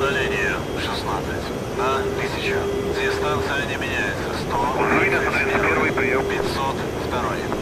удаление 16 на 1000. Дистанция не меняется. 100. Выйдет 501 прием. 502.